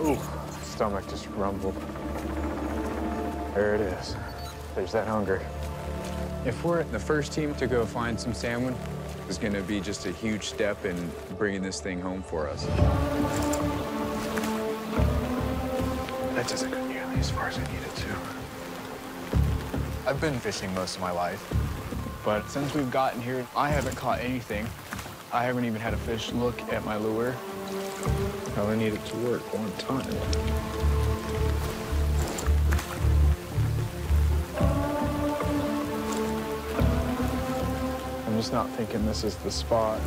Ooh, stomach just rumbled. There it is. There's that hunger. If we're the first team to go find some salmon, it's gonna be just a huge step in bringing this thing home for us. That doesn't go nearly as far as I needed to. I've been fishing most of my life, but since we've gotten here, I haven't caught anything. I haven't even had a fish look at my lure. I only need it to work one time. I'm just not thinking this is the spot.